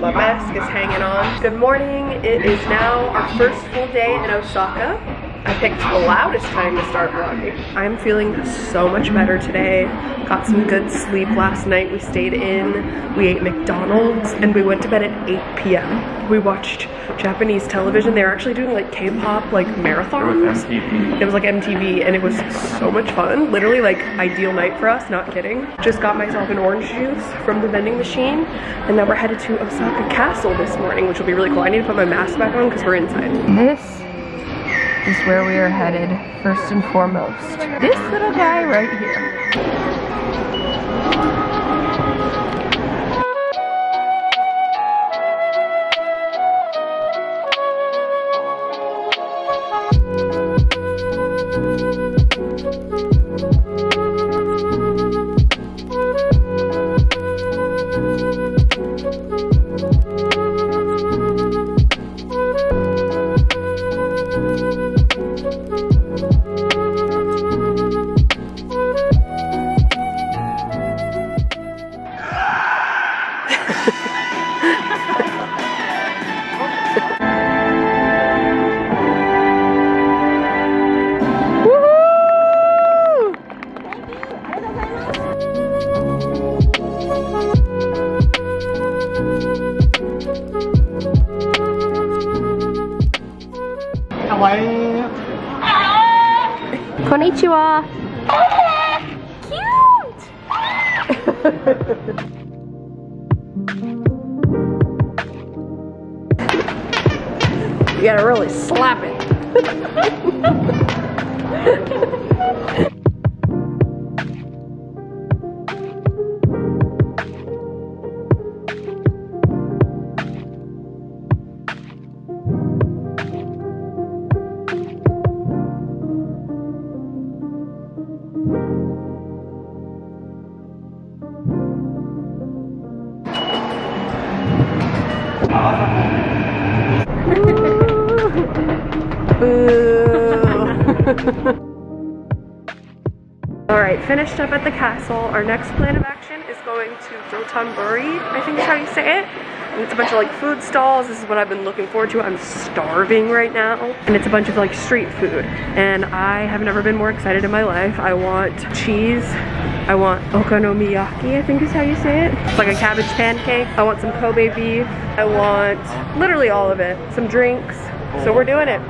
my mask is hanging on. Good morning, it is now our first full day in Osaka. I picked the loudest time to start vlogging. I'm feeling so much better today. Got some good sleep last night. We stayed in, we ate McDonald's, and we went to bed at 8 p.m. We watched Japanese television. They were actually doing like K-pop like marathons. It was like MTV, and it was so much fun. Literally like ideal night for us, not kidding. Just got myself an orange juice from the vending machine, and then we're headed to Osaka Castle this morning, which will be really cool. I need to put my mask back on because we're inside. This is where we are headed, first and foremost. This little guy right here. Konnichiwa! Cute! You gotta really slap it. Alright, finished up at the castle. Our next plan of action is going to Dotonbori, I think is how you say it. And it's a bunch of like food stalls. This is what I've been looking forward to. I'm starving right now. And it's a bunch of like street food. And I have never been more excited in my life. I want cheese. I want okonomiyaki, I think is how you say it. It's like a cabbage pancake. I want some Kobe beef. I want literally all of it. Some drinks. So we're doing it.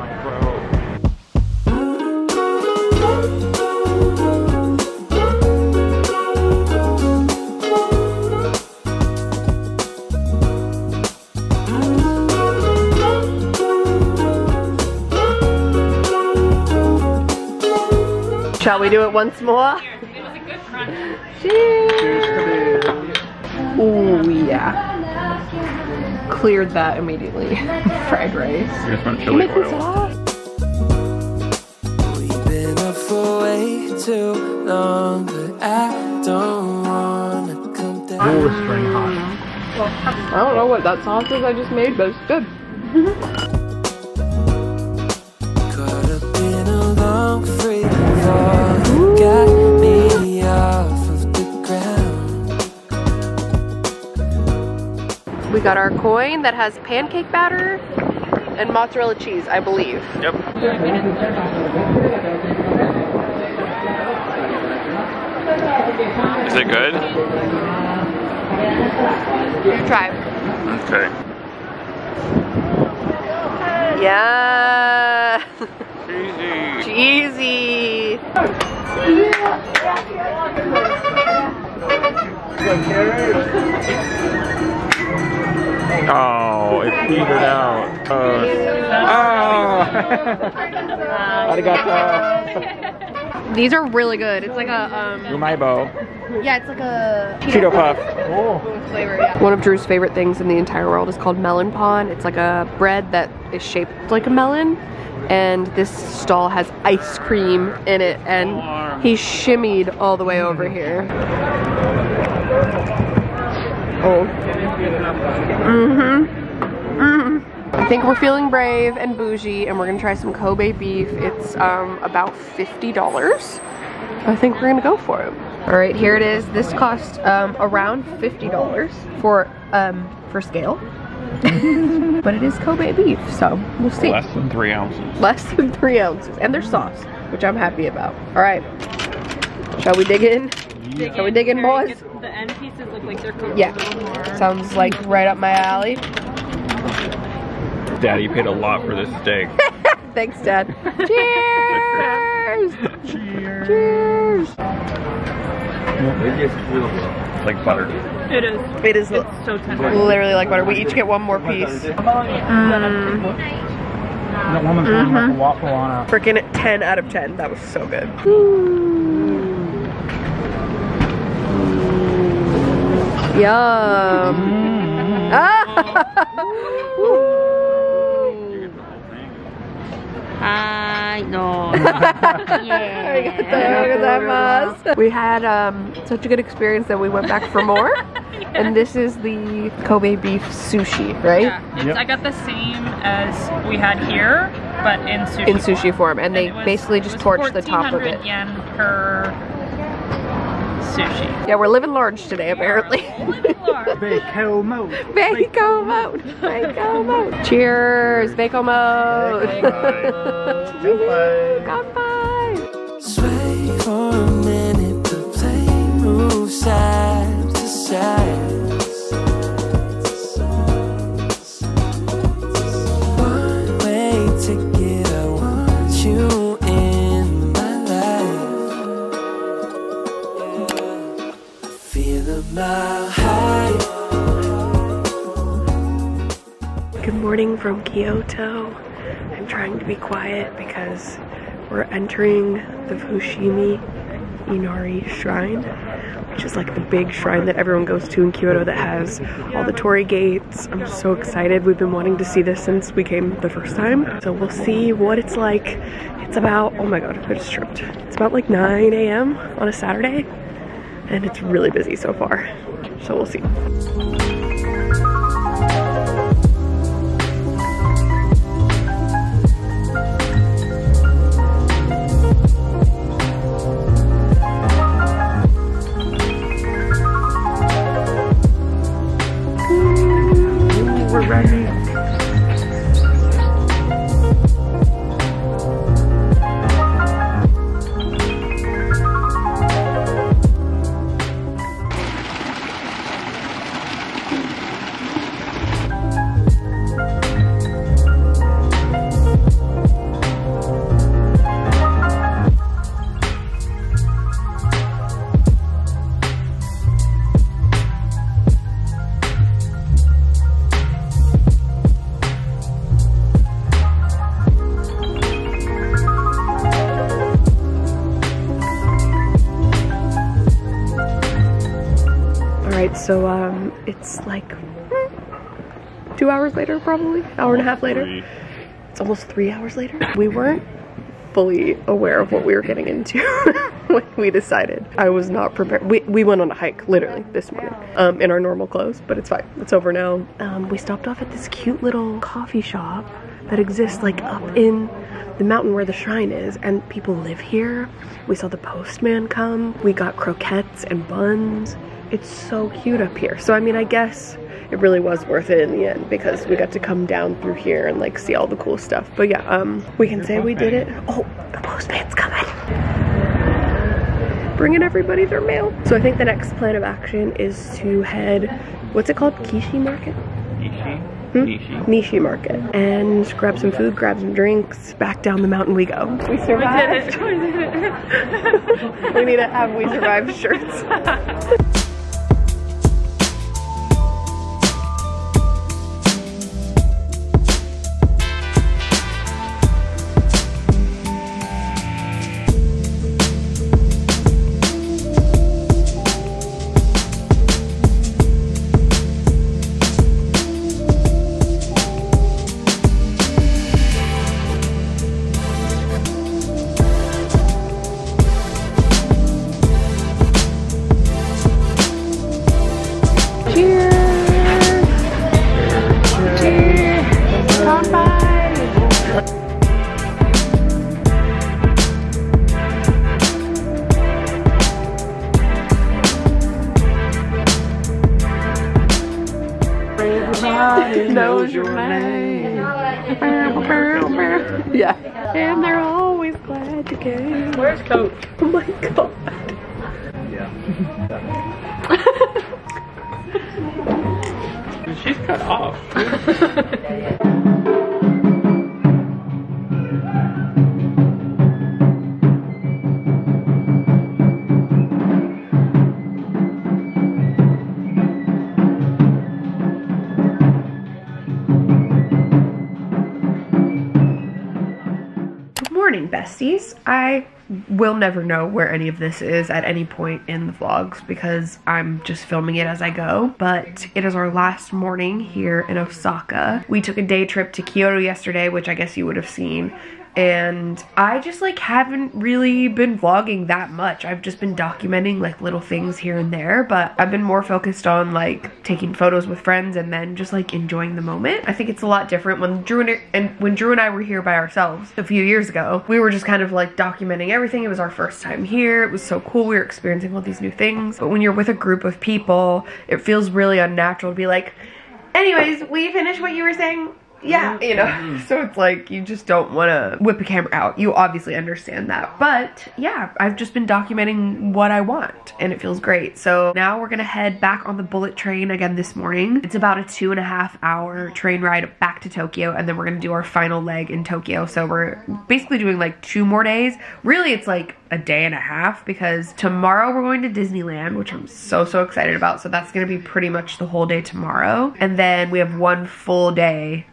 Shall we do it once more? It was a good crunch. Cheers! Ooh, yeah. Cleared that immediately. Fried rice. You just want chili oil. We've been up for way too long, but I don't wanna come down. Ooh, string hot. I don't know what that sauce is I just made, but it's good. We got our coin that has pancake batter and mozzarella cheese, I believe. Yep. Is it good? You try. Okay. Yeah. Cheesy. Cheesy. Oh, it petered out. Oh. Oh. Arigato. These are really good. It's like a umaibo. Yeah, it's like a Cheeto puff. Oh. Flavor, yeah. One of Drew's favorite things in the entire world is called Melon Pond. It's like a bread that is shaped like a melon, and this stall has ice cream in it, and he shimmied all the way over here. Oh. Mm-hmm. Mm. I think we're feeling brave and bougie, and we're gonna try some Kobe beef. It's about $50. I think we're gonna go for it. Alright, here it is. This cost around $50 for scale. But it is Kobe beef, so we'll see. Less than 3 ounces. Less than 3 ounces. And there's sauce, which I'm happy about. Alright. Shall we dig in? Yeah. Shall we dig in, boys? The end pieces look like they're cooked. Yeah. Sounds like right up my alley. Daddy paid a lot for this steak. Thanks, Dad. Cheers! Cheers! Cheers! It's like butter. It is. It is. It's so tender. Literally like butter. We each get one more piece. That woman's running like a waffle on a... Freaking 10 out of 10. That was so good. Yum. Ah! I know. Yeah. We had such a good experience that we went back for more. Yeah. And this is the Kobe beef sushi, right? Yeah. Yep. I got the same as we had here, but in sushi. In sushi form, and they basically just torched the top of it. Yen per sushi. Yeah, we're living large today, apparently. Bacon mode. Bacon mode. Bacon mode. Cheers, bacon mode. Kanpai. Sway for a minute, the plane moves side to side. One way ticket, I want you. Good morning from Kyoto. I'm trying to be quiet because we're entering the Fushimi Inari Shrine, which is like the big shrine that everyone goes to in Kyoto that has all the torii gates. I'm so excited. We've been wanting to see this since we came the first time. So we'll see what it's like. It's about, oh my god, I just tripped. It's about like 9 a.m. on a Saturday. And it's really busy so far, so we'll see. Ooh, we're running. So it's like 2 hours later, probably hour and a half later. It's almost 3 hours later. We weren't fully aware of what we were getting into when we decided. I was not prepared. We went on a hike literally this morning in our normal clothes, but it's fine. It's over now. We stopped off at this cute little coffee shop that exists like up in the mountain where the shrine is, and people live here. We saw the postman come. We got croquettes and buns. It's so cute up here. So I mean, I guess it really was worth it in the end because we got to come down through here and like see all the cool stuff. But yeah, we can say we did it. Oh, the postman's coming. Bringing everybody their mail. So I think the next plan of action is to head, what's it called? Nishi Market? Nishi Market. And grab some food, grab some drinks, back down the mountain we go. We survived. We did it. We need to have We Survived shirts. knows your name. Yeah. And they're always glad you came. Where's Coach? Oh my god. Yeah. She's cut off. Besties, I will never know where any of this is at any point in the vlogs because I'm just filming it as I go, but it is our last morning here in Osaka. We took a day trip to Kyoto yesterday, which I guess you would have seen, and I just like haven't really been vlogging that much. I've just been documenting like little things here and there, but I've been more focused on like taking photos with friends and then just like enjoying the moment. I think it's a lot different when Drew and I were here by ourselves a few years ago. We were just kind of like documenting everything. It was our first time here. It was so cool. We were experiencing all these new things. But when you're with a group of people, it feels really unnatural to be like, anyways, we finished what you were saying. Yeah, you know, so it's like you just don't want to whip a camera out. You obviously understand that, but yeah, I've just been documenting what I want and it feels great. So now we're gonna head back on the bullet train again this morning. It's about a 2.5-hour train ride back to Tokyo, and then we're gonna do our final leg in Tokyo. So we're basically doing like 2 more days. Really, it's like a 1.5 days because tomorrow we're going to Disneyland, which I'm so excited about. So that's gonna be pretty much the whole day tomorrow, and then we have 1 full day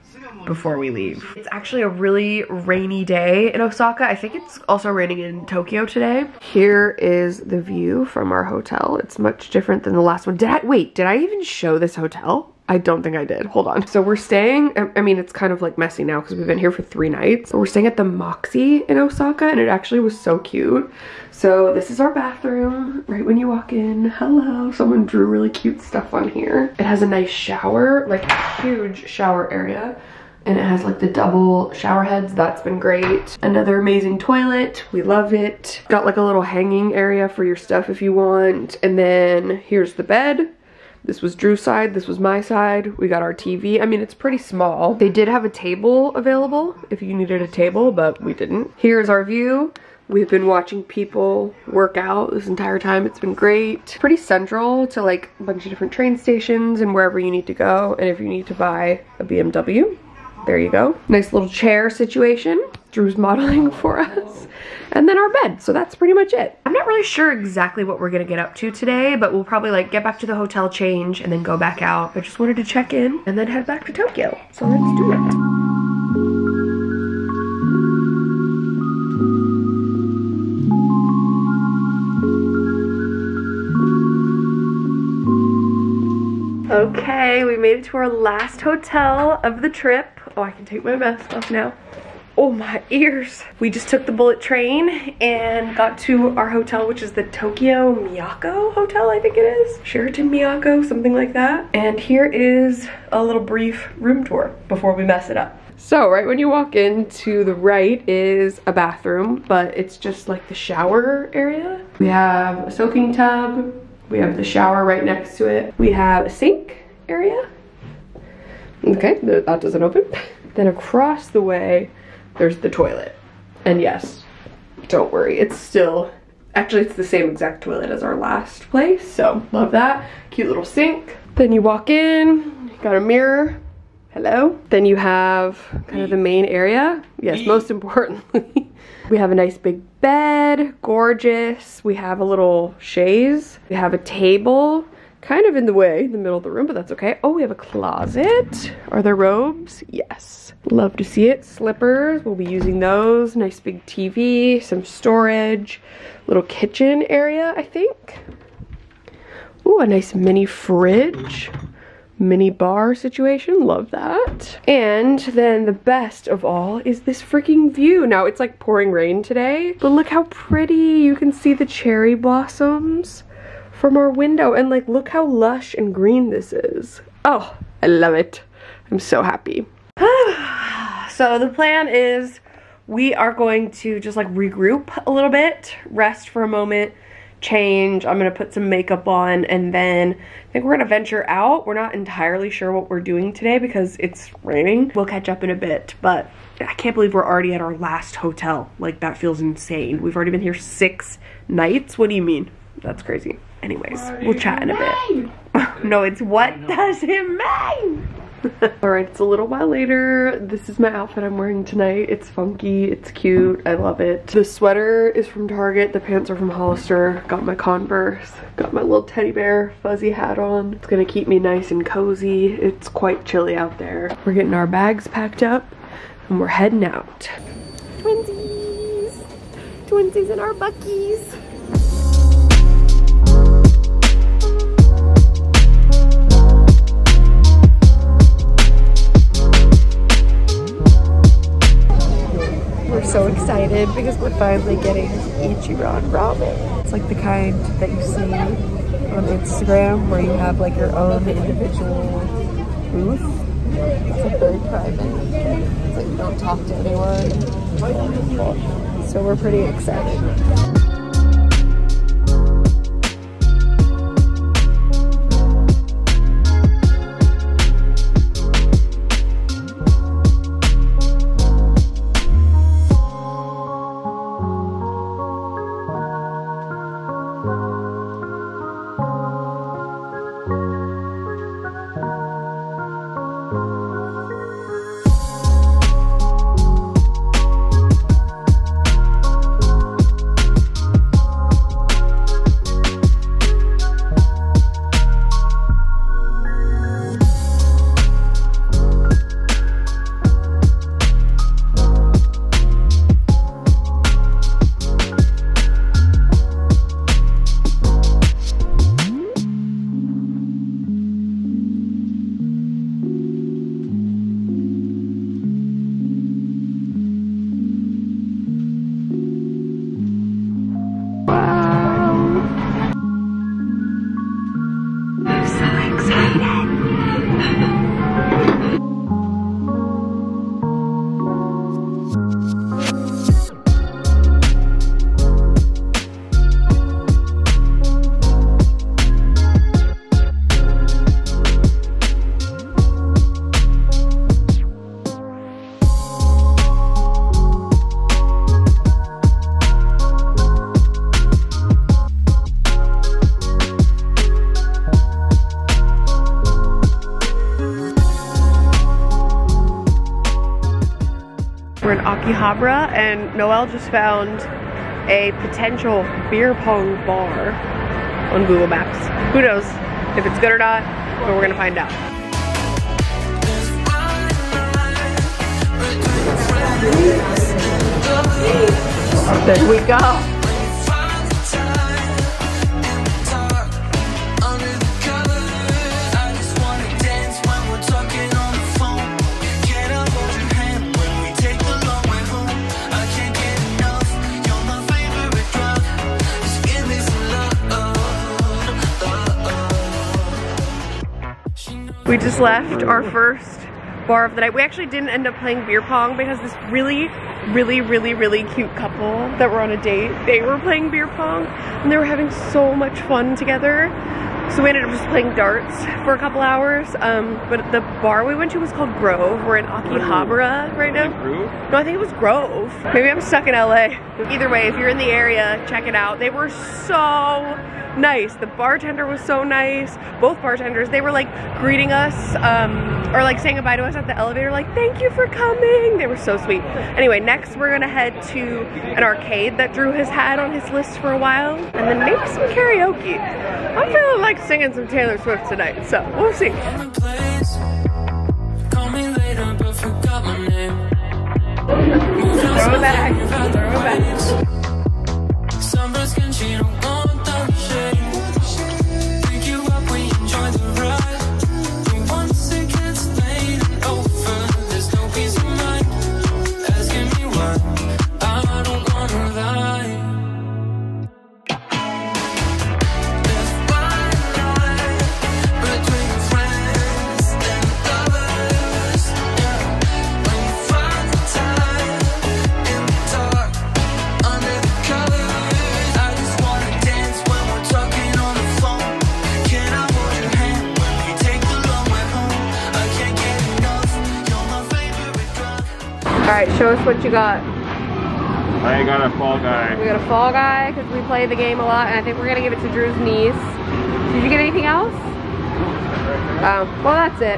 before we leave. It's actually a really rainy day in Osaka. I think it's also raining in Tokyo today. Here is the view from our hotel. It's much different than the last one. Wait, did I even show this hotel? I don't think I did. Hold on. So we're staying, I mean, it's kind of like messy now because we've been here for 3 nights, but we're staying at the Moxy in Osaka, and it actually was so cute. So this is our bathroom right when you walk in. Hello. Someone drew really cute stuff on here. It has a nice shower, like a huge shower area. And it has like the double shower heads. That's been great. Another amazing toilet. We love it. Got like a little hanging area for your stuff if you want. And then here's the bed. This was Drew's side, this was my side. We got our TV. I mean, it's pretty small. They did have a table available if you needed a table, but we didn't. Here's our view. We've been watching people work out this entire time. It's been great. Pretty central to like a bunch of different train stations and wherever you need to go. And if you need to buy a BMW, there you go. Nice little chair situation. Drew's modeling for us. And then our bed. So that's pretty much it. I'm not really sure exactly what we're gonna get up to today, but we'll probably like get back to the hotel, change, and then go back out. I just wanted to check in and then head back to Tokyo. So let's do it. Okay, we made it to our last hotel of the trip. Oh, I can take my mask off now. Oh, my ears. We just took the bullet train and got to our hotel, which is the Tokyo Miyako Hotel, I think it is. Sheraton Miyako, something like that. And here is a little brief room tour before we mess it up. So right when you walk in, to the right is a bathroom, but it's just like the shower area. We have a soaking tub. We have the shower right next to it. We have a sink area. Okay, that doesn't open. Then across the way, there's the toilet. And yes, don't worry, it's still, actually it's the same exact toilet as our last place, so love that. Cute little sink. Then you walk in, you got a mirror. Hello. Then you have kind of the main area. Yes, most importantly. We have a nice big bed, gorgeous. We have a little chaise. We have a table, kind of in the way, in the middle of the room, but that's okay. Oh, we have a closet. Are there robes? Yes. Love to see it. Slippers, we'll be using those. Nice big TV, some storage, little kitchen area, I think. Ooh, a nice mini fridge. Mini bar situation, love that. And then the best of all is this freaking view. Now it's like pouring rain today, but look how pretty. You can see the cherry blossoms from our window, and like look how lush and green this is. Oh, I love it. I'm so happy. So the plan is we are going to just like regroup a little bit, rest for a moment, change, I'm gonna put some makeup on, and then I think we're gonna venture out. We're not entirely sure what we're doing today because it's raining. We'll catch up in a bit, but I can't believe we're already at our last hotel. Like, that feels insane. We've already been here 6 nights. What do you mean? That's crazy. Anyways, we'll chat in a bit. No, it's what does it mean? Alright, it's a little while later. This is my outfit I'm wearing tonight. It's funky, it's cute, I love it. The sweater is from Target, the pants are from Hollister. Got my Converse, got my little teddy bear fuzzy hat on. It's gonna keep me nice and cozy. It's quite chilly out there. We're getting our bags packed up and we're heading out. Twinsies! Twinsies in our buckies! So excited because we're finally getting Ichiran ramen. It's like the kind that you see on Instagram where you have like your own individual booth. It's like very private. It's like you don't talk to anyone. So we're pretty excited. Akihabara, and Noelle just found a potential beer pong bar on Google Maps. Who knows if it's good or not, but we're gonna find out. There we go. We just left our first bar of the night. We actually didn't end up playing beer pong because this really cute couple that were on a date, they were playing beer pong and they were having so much fun together. So we ended up just playing darts for a couple hours. But the bar we went to was called Grove. We're in Akihabara right now. No, I think it was Grove. Maybe I'm stuck in LA. Either way, if you're in the area, check it out. They were so nice. The bartender was so nice. Both bartenders, they were like greeting us or like saying goodbye to us at the elevator, like, thank you for coming. They were so sweet. Anyway, next we're gonna head to an arcade that Drew has had on his list for a while, and then maybe some karaoke. I'm feeling like singing some Taylor Swift tonight, so we'll see. Throwback. Show us what you got. I got a Fall Guy. We got a Fall Guy because we play the game a lot, and I think we're gonna give it to Drew's niece. Did you get anything else? Oh, well that's it.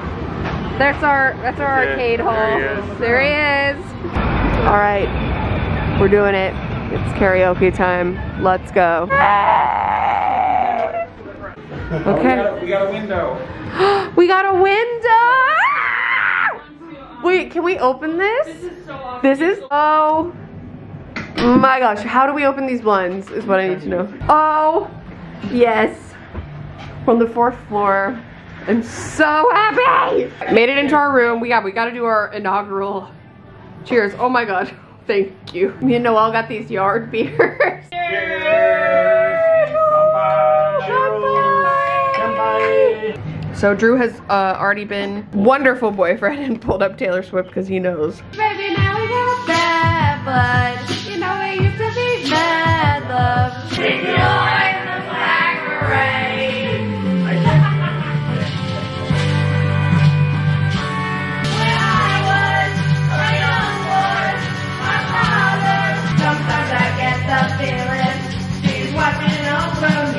That's our arcade haul. There he is. All right, we're doing it. It's karaoke time. Let's go. Okay. Oh, we got a window. We got a window! Wait, can we open this? This is so awesome. Oh my gosh, how do we open these blinds is what I need to know. Oh, yes. From the 4th floor. I'm so happy! Made it into our room. We gotta do our inaugural cheers. Oh my god. Thank you. Me and Noelle got these yard beers. Cheers! Cheers! So Drew has already been wonderful boyfriend and pulled up Taylor Swift because he knows. Baby, now we got bad blood. You know it used to be bad love. Take the oil in the black When I was a young boy, my father. Sometimes I get the feeling she's watching over me.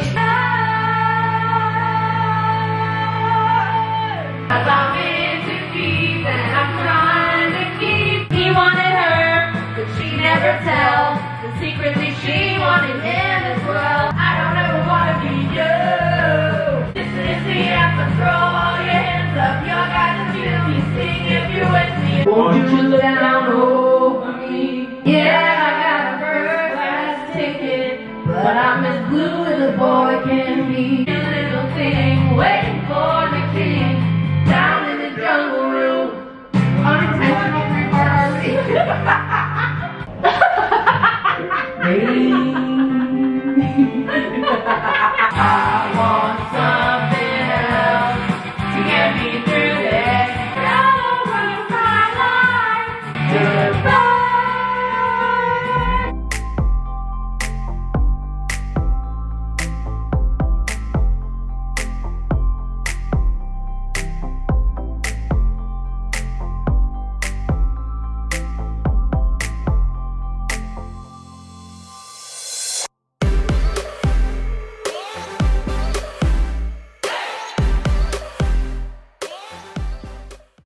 Tell the secretly she wanted him as well. I don't ever want to be you. This is the effort. Throw all your hands up. Y'all got to feel me. Sing if you with me. Won't you look down over me? Yeah, I got a first class ticket, but I'm as blue as a boy can be. You little thing waiting for the king down in the jungle room.